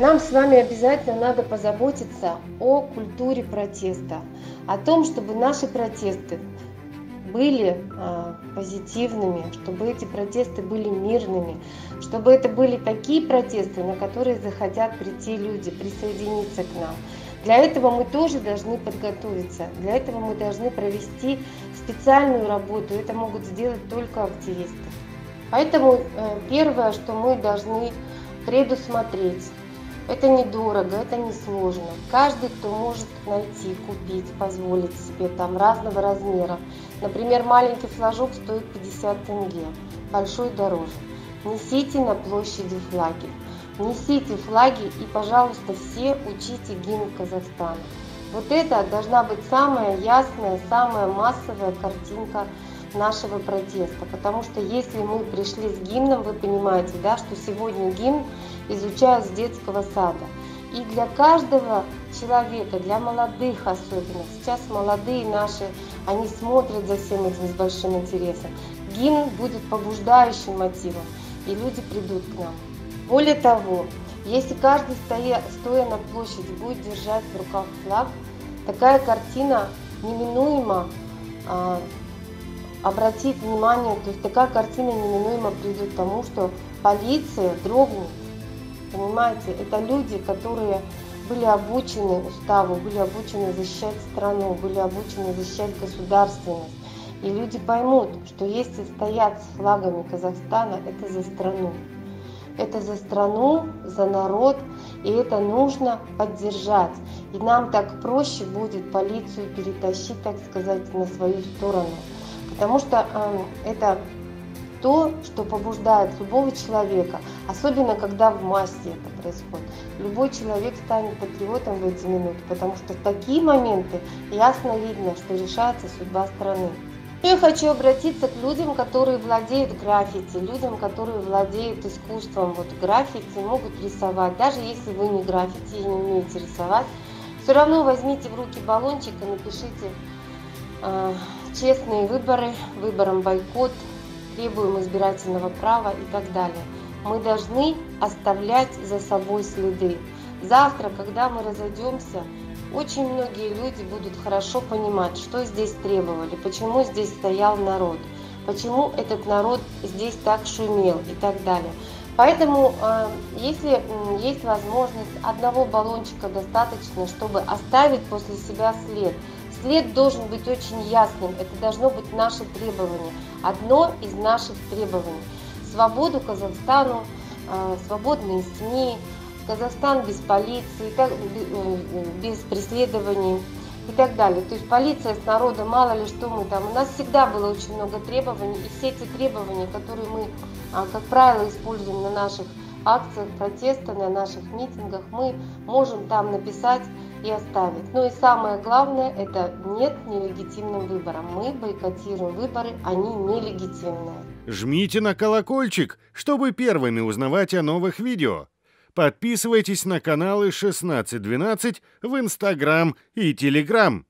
Нам с вами обязательно надо позаботиться о культуре протеста, о том, чтобы наши протесты были позитивными, чтобы эти протесты были мирными, чтобы это были такие протесты, на которые захотят прийти люди, присоединиться к нам. Для этого мы тоже должны подготовиться, для этого мы должны провести специальную работу. Это могут сделать только активисты. Поэтому первое, что мы должны предусмотреть, это недорого, это несложно. Каждый, кто может найти, купить, позволить себе там разного размера. Например, маленький флажок стоит 50 тенге, большой дороже. Несите на площади флаги. Несите флаги и, пожалуйста, все учите гимн Казахстана. Вот это должна быть самая ясная, самая массовая картинка нашего протеста. Потому что если мы пришли с гимном, вы понимаете, да, что сегодня гимн изучают с детского сада. И для каждого человека, для молодых особенно, сейчас молодые наши, они смотрят за всем этим с большим интересом. Гимн будет побуждающим мотивом, и люди придут к нам. Более того, если каждый, стоя на площади, будет держать в руках флаг, такая картина неминуемо обратит внимание, то есть такая картина неминуемо придет к тому, что полиция дрогнет. Понимаете, это люди, которые были обучены уставу, были обучены защищать страну, были обучены защищать государственность. И люди поймут, что если стоят с флагами Казахстана, это за страну. Это за страну, за народ, и это нужно поддержать. И нам так проще будет полицию перетащить, так сказать, на свою сторону. Потому что это то, что побуждает любого человека, особенно когда в массе это происходит. Любой человек станет патриотом в эти минуты, потому что в такие моменты ясно видно, что решается судьба страны. Я хочу обратиться к людям, которые владеют граффити, людям, которые владеют искусством. Вот граффити могут рисовать, даже если вы не граффити и не умеете рисовать, все равно возьмите в руки баллончик и напишите «Честные выборы», «Выборам бойкот», «Требуем избирательного права» и так далее. Мы должны оставлять за собой следы. Завтра, когда мы разойдемся, очень многие люди будут хорошо понимать, что здесь требовали, почему здесь стоял народ, почему этот народ здесь так шумел и так далее. Поэтому, если есть возможность, одного баллончика достаточно, чтобы оставить после себя след. След должен быть очень ясным, это должно быть наше требование, одно из наших требований. Свободу Казахстану, свободные СМИ, Казахстан без полиции, без преследований и так далее. То есть полиция с народа, мало ли что мы там. У нас всегда было очень много требований, и все эти требования, которые мы, как правило, используем на наших акциях протеста, на наших митингах, мы можем там написать и оставить. Ну и самое главное, это нет нелегитимным выборам. Мы бойкотируем выборы, они нелегитимные. Жмите на колокольчик, чтобы первыми узнавать о новых видео. Подписывайтесь на каналы 1612 в Instagram и Telegram.